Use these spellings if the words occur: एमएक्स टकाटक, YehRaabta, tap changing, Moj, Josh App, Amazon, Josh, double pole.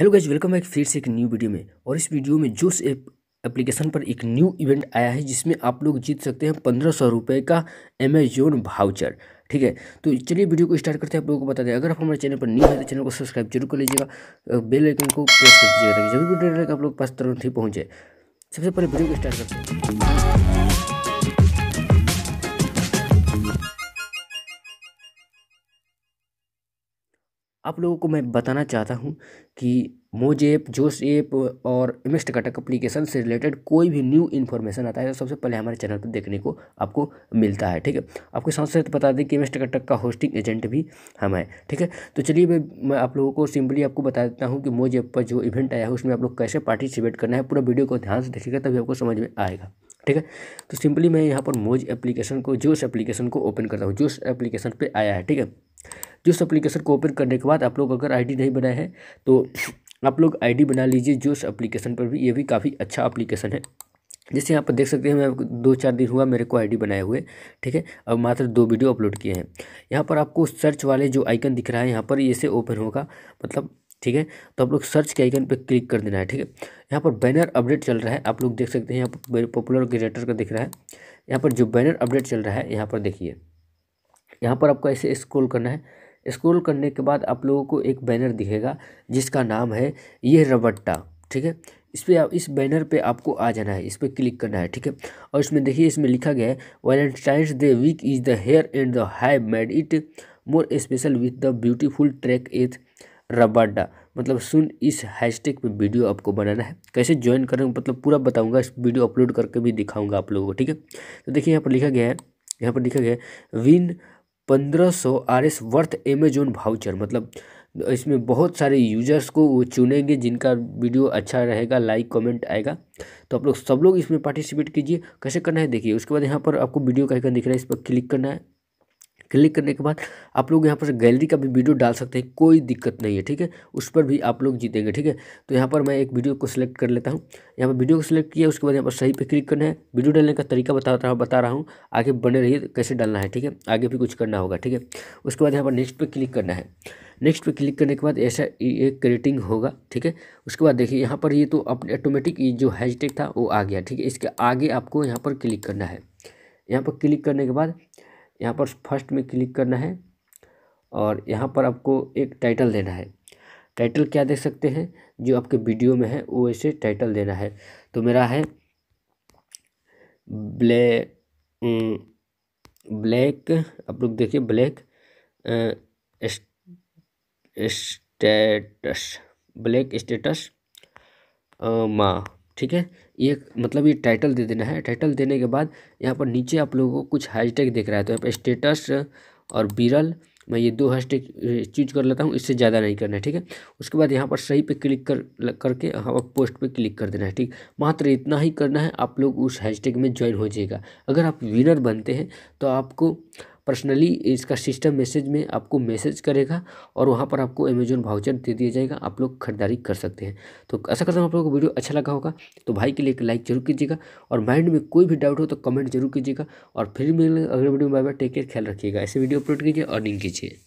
Hello guys, welcome back फिर से एक न्यू वीडियो में। और इस वीडियो में जोश ऐप एप्लीकेशन पर एक न्यू इवेंट आया है जिसमें आप लोग जीत सकते हैं 1500 रुपये का अमेजोन वाउचर। ठीक है, तो चलिए वीडियो को स्टार्ट करते हैं। आप लोगों को बता दें, अगर आप हमारे चैनल पर न्यू है तो चैनल को सब्सक्राइब जरूर कर लीजिएगा, बेल आइकन को प्रेस कर दीजिएगा ताकि जब भी वीडियो डालेगा आप लोग पास तुरंत ही पहुँचे। सबसे पहले वीडियो को स्टार्ट करते हैं। आप लोगों को मैं बताना चाहता हूं कि मोज ऐप, जोश ऐप और एमएक्स टकाटक एप्लीकेशन से रिलेटेड कोई भी न्यू इन्फॉर्मेशन आता है तो सबसे पहले हमारे चैनल पर देखने को आपको मिलता है। ठीक है, आपके साथ साथ बता दें कि एमएक्स टकाटक का होस्टिंग एजेंट भी हम हैं। ठीक है, तो चलिए मैं आप लोगों को सिंपली आपको बता देता हूँ कि मोज ऐप पर जो इवेंट आया है उसमें आप लोग कैसे पार्टिसिपेट करना है। पूरा वीडियो को ध्यान से देखिएगा तभी आपको समझ में आएगा। ठीक है, तो सिंपली मैं यहाँ पर मोज एप्लीकेशन को, जोश एप्लीकेशन को ओपन करता हूँ। जोश एप्लीकेशन पर आया है। ठीक है, जोश एप्लीकेशन को ओपन करने के बाद आप लोग अगर आईडी नहीं बनाए हैं तो आप लोग आईडी बना लीजिए जोश एप्लीकेशन पर भी। ये भी काफ़ी अच्छा एप्लीकेशन है। जैसे यहाँ पर देख सकते हैं, मैं 2-4 दिन हुआ मेरे को आईडी बनाए हुए। ठीक है, अब मात्र 2 वीडियो अपलोड किए हैं। यहाँ पर आपको सर्च वाले जो आइकन दिख रहा है यहाँ पर, ये से ओपन होगा मतलब। ठीक है, तो आप लोग सर्च के आइकन पर क्लिक कर देना है। ठीक है, यहाँ पर बैनर अपडेट चल रहा है, आप लोग देख सकते हैं। यहाँ पर पॉपुलर क्रिएटर का दिख रहा है, यहाँ पर जो बैनर अपडेट चल रहा है यहाँ पर देखिए। यहाँ पर आपको ऐसे स्क्रॉल करना है, स्क्रॉल करने के बाद आप लोगों को एक बैनर दिखेगा जिसका नाम है ये रबट्टा। ठीक है, इस पर इस बैनर पे आपको आ जाना है, इस पर क्लिक करना है। ठीक है, और इसमें देखिए, इसमें लिखा गया है Valentine's day week is the here and the have made it more special with the beautiful track एथ रबट्टा। मतलब सुन, इस हैशटैग पे वीडियो आपको बनाना है। कैसे ज्वाइन करें मतलब पूरा बताऊँगा, इस वीडियो अपलोड करके भी दिखाऊँगा आप लोगों को। ठीक है, तो देखिए यहाँ पर लिखा गया है, यहाँ पर लिखा गया है win 1500 RS worth Amazon voucher. मतलब इसमें बहुत सारे यूजर्स को वो चुनेंगे जिनका वीडियो अच्छा रहेगा, लाइक कमेंट आएगा। तो आप लोग सब लोग इसमें पार्टिसिपेट कीजिए। कैसे करना है देखिए। उसके बाद यहाँ पर आपको वीडियो का आइकन दिख रहा है, इस पर क्लिक करना है। क्लिक करने के बाद आप लोग यहाँ पर गैलरी का भी वीडियो डाल सकते हैं, कोई दिक्कत नहीं है। ठीक है, उस पर भी आप लोग जीतेंगे। ठीक है, तो यहाँ पर मैं एक वीडियो को सिलेक्ट कर लेता हूँ। यहाँ पर वीडियो को सिलेक्ट किया, उसके बाद यहाँ पर सही पे क्लिक करना है। वीडियो डालने का तरीका बता रहा हूँ, आगे बने रहिए कैसे डालना है। ठीक है, आगे भी कुछ करना होगा। ठीक है, उसके बाद यहाँ पर नेक्स्ट पर क्लिक करना है। नेक्स्ट पे क्लिक करने के बाद ऐसा एक क्रिएटिंग होगा। ठीक है, उसके बाद देखिए यहाँ पर ये तो अपने ऑटोमेटिक जो हैशटैग था वो आ गया। ठीक है, इसके आगे आपको यहाँ पर क्लिक करना है। यहाँ पर क्लिक करने के बाद यहाँ पर फर्स्ट में क्लिक करना है और यहाँ पर आपको एक टाइटल देना है। टाइटल क्या दे सकते हैं, जो आपके वीडियो में है वो ऐसे टाइटल देना है। तो मेरा है ब्लैक, आप लोग देखिए ब्लैक स्टेटस, ब्लैक स्टेटस माँ। ठीक है, ये मतलब ये टाइटल दे देना है। टाइटल देने के बाद यहाँ पर नीचे आप लोगों को कुछ हैशटैग दिख रहा है, तो यहाँ पर स्टेटस और विरल, मैं ये 2 हैशटैग चूज कर लेता हूँ, इससे ज़्यादा नहीं करना है। ठीक है, उसके बाद यहाँ पर सही पे क्लिक करके यहाँ पर पोस्ट पे क्लिक कर देना है। ठीक, मात्र इतना ही करना है, आप लोग उस हैशटैग में ज्वाइन हो जाएगा। अगर आप विनर बनते हैं तो आपको पर्सनली इसका सिस्टम मैसेज में आपको मैसेज करेगा और वहाँ पर आपको अमेजोन वाउचर दे दिया जाएगा, आप लोग खरीदारी कर सकते हैं। तो आशा करता हूँ आप लोगों को वीडियो अच्छा लगा होगा। तो भाई के लिए एक लाइक जरूर कीजिएगा और माइंड में कोई भी डाउट हो तो कमेंट जरूर कीजिएगा। और फिर मिलेंगे अगले वीडियो में। बाय बाय, टेक केयर, ख्याल रखिएगा। ऐसे वीडियो अपलोड कीजिए, अर्निंग कीजिए।